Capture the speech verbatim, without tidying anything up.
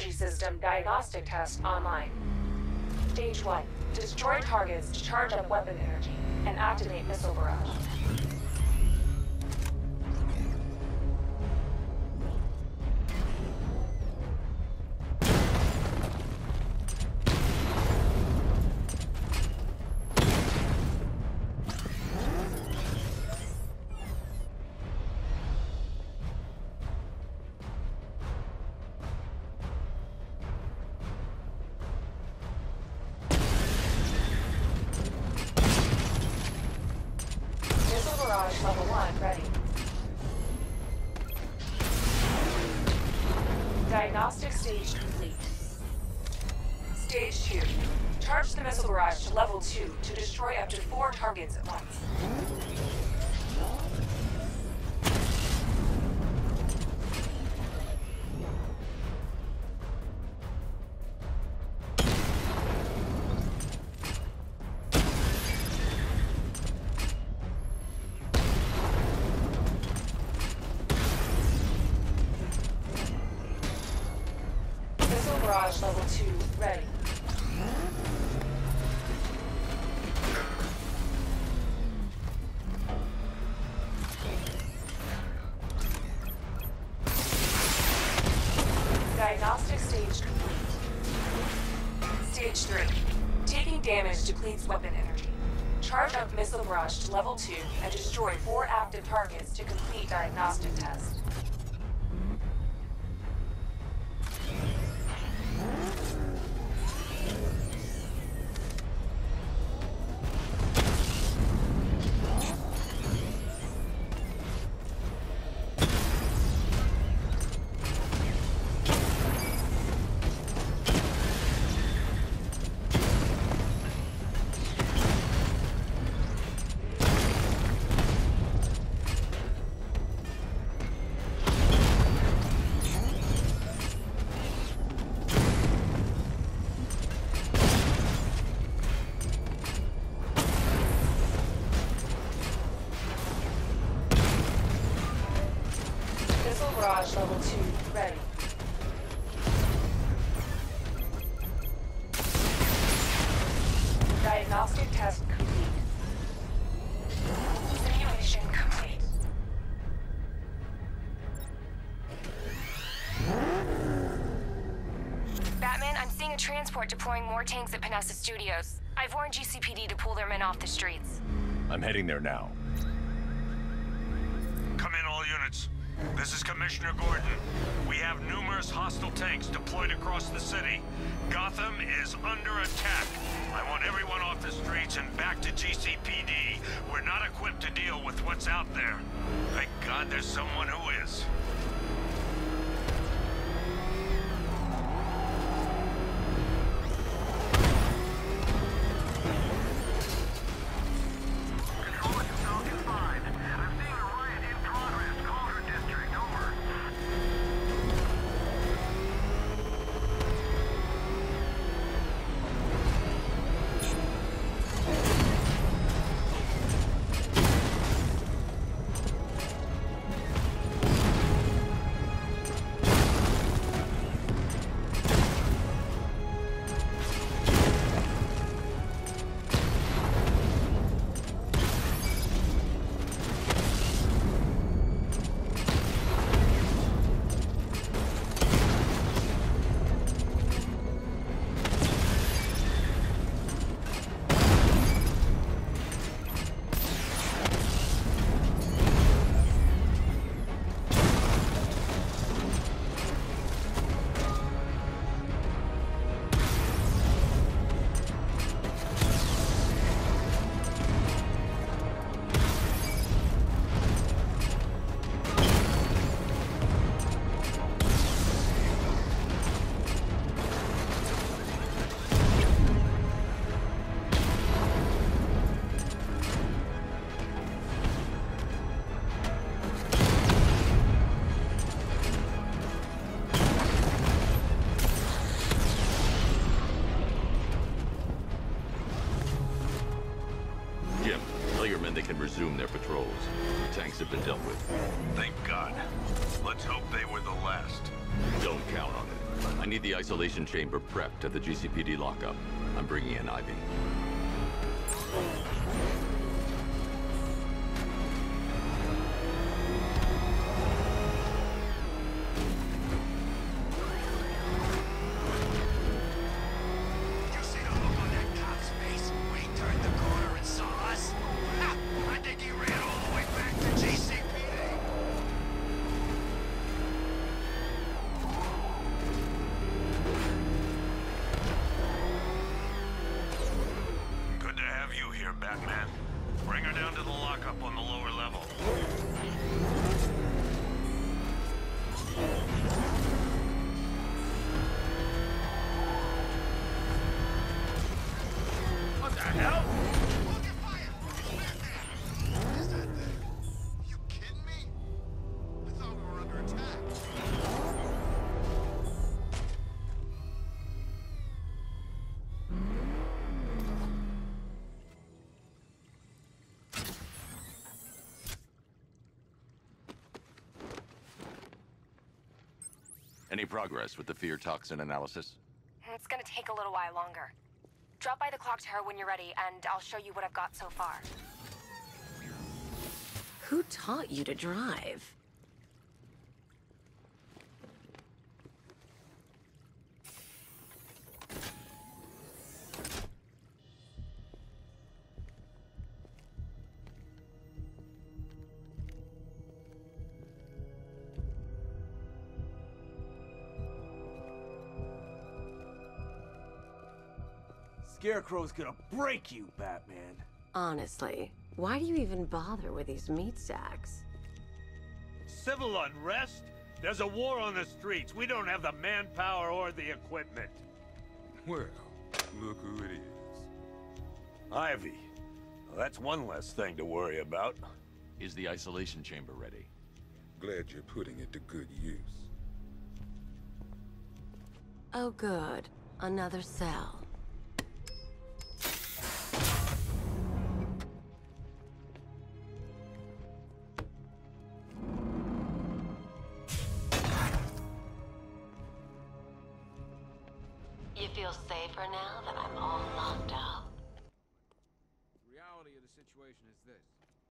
energy system diagnostic test online. Stage one, destroy targets to charge up weapon energy and activate missile barrage. Level one ready. Diagnostic stage complete. Stage two. Charge the missile barrage to level two to destroy up to four targets at once. Level two, ready. Diagnostic stage complete. Stage three, taking damage depletes weapon energy. Charge up missile barrage to level two and destroy four active targets to complete diagnostic test. Barrage level two, ready. Diagnostic test complete. Simulation complete. Batman, I'm seeing a transport deploying more tanks at Panessa Studios. I've warned G C P D to pull their men off the streets. I'm heading there now. Come in, all units. This is Commissioner Gordon. We have numerous hostile tanks deployed across the city. Gotham is under attack. I want everyone off the streets and back to G C P D. We're not equipped to deal with what's out there. Thank God there's someone who is. patrols. Tanks have been dealt with. Thank God. Let's hope they were the last. Don't count on it. I need the isolation chamber prepped at the G C P D lockup. I'm bringing in Ivy. Batman, bring her down to the lockup on the lower level. What the hell? Look at fire! It's Batman! What is that thing? Are you kidding me? I thought we were under attack. Any progress with the fear toxin analysis? It's gonna take a little while longer. Drop by the clock tower when you're ready, and I'll show you what I've got so far. Who taught you to drive? Scarecrow's gonna break you, Batman. Honestly, why do you even bother with these meat sacks? Civil unrest? There's a war on the streets. We don't have the manpower or the equipment. Well, look who it is. Ivy. Well, that's one less thing to worry about. Is the isolation chamber ready? Glad you're putting it to good use. Oh, good. Another cell. Feel safer now that I'm all locked up.